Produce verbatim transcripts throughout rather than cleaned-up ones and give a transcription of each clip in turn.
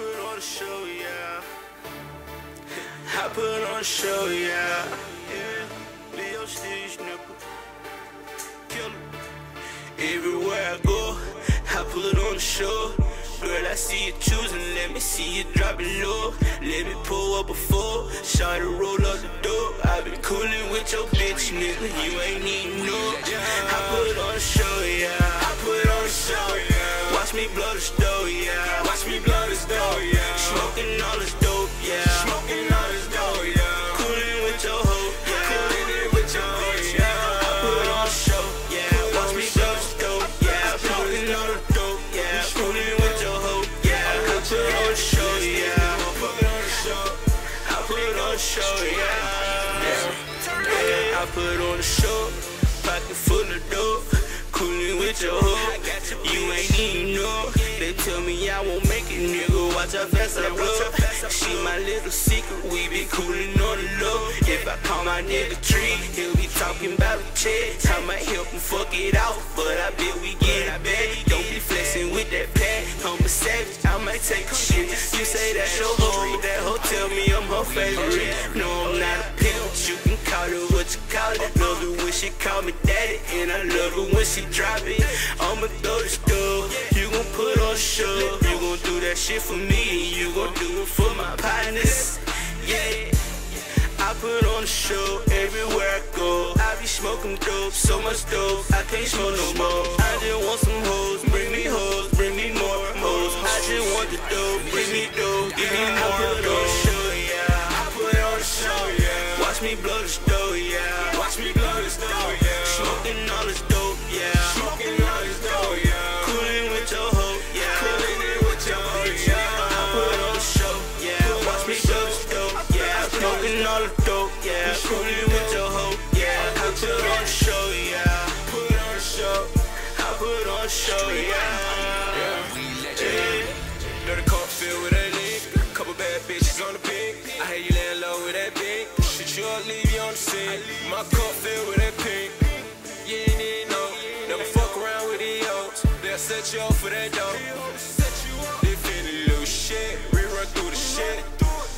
put on a show, yeah. I put on a show, yeah. Everywhere I go, I pull it on the show. Girl, I see you choosing, let me see you dropping low. Let me pull up a four, try to roll up the door. I've been coolin' with your bitch, nigga, you ain't need no. I put it on the show, yeah. I put it on the show, yeah. Watch me blow the stove, yeah. Watch me blow the stove, yeah. Smoking all this dope, yeah. Smoking all this dope, yeah. Coolin' with your hoe, yeah. Coolin' with your hoe, yeah. I put it on the show, yeah. Watch me blow the stove, yeah. Smoking all the dope, yeah. Coolin' with your hoe, yeah. I put it on the show, yeah. Show, yeah. Yeah, I put on a show, pocket full of dope, coolin' with your hoe. You ain't even know. They tell me I won't make it, nigga. Watch how fast I blow. She my little secret, we be coolin' on the low. If I call my nigga Tree, he'll be talking about a check. I might help him fuck it out, but I bet we get it back. Don't be flexing with that pad. I'm a savage, I might take a shit. You say that's your hoe, that hoe tell me I'm her favorite. No, I'm not a pimp, you can call her what you call it. Love her when she call me daddy, and I love her when she drop it. I'ma throw this dope, you gon' put on a show. You gon' do that shit for me, and you gon' do it for my partners. Yeah, I put on a show everywhere I go. I be smoking dope, so much dope, I can't smoke no more. I just want some hoes, bring me hoes, bring me more hoes. I just want the dope, bring me dope, give me more dope. Watch me blow this dough, yeah. Watch me blow this dough, yeah. Smoking all this dope, yeah. Smoking all this dope, yeah. Coolin' with your hoe, yeah. Coolin' it with your hoe, yeah. I put on a show, yeah. Watch me blow this dope, yeah. Smoking all the dope, yeah. Coolin' with your hoe, yeah. I put on a show, yeah. Put on a show, I put on a show, yeah. Yeah. Dirty car filled with that lick. Couple bad bitches on the pig. I hate you laying low with that big. I'll leave you on the scene. My cup filled with that pink. You ain't need no. Never fuck around with these hoes. They'll set you up for that dope. They finna lose shit. We run through the shit.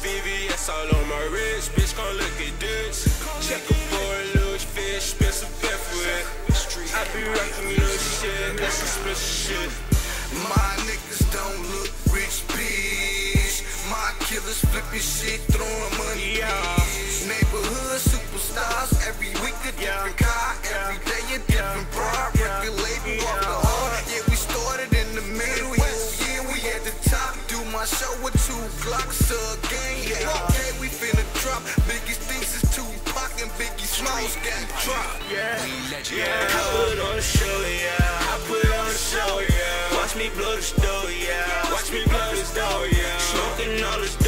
V V S all on my wrist. Bitch gon' look at this. Check up for a loose fish. Spend some pep for it. I be rockin' loose shit. That's some special shit. My niggas don't look rich, bitch. My killers flippin' shit, throwin' money, yeah. Neighborhood superstars, every week a different yeah. car, every day a different yeah. bar, yeah. regulating yeah. off the heart. Yeah, we started in the middle, yeah, we at the top. Do my show with two Glocks, a gang, yeah. Okay, we finna drop. Biggest things is Tupac and Biggie Smalls got dropped. Yeah, yeah. I put on a show, yeah. I put on a show, yeah. Watch me blow this dough, yeah. Watch me blow this dough, yeah. Smoking all this.